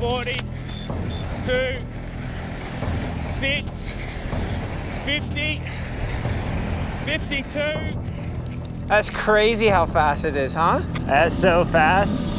40, 2, 6, 50, 52. That's crazy how fast it is, huh? That's so fast.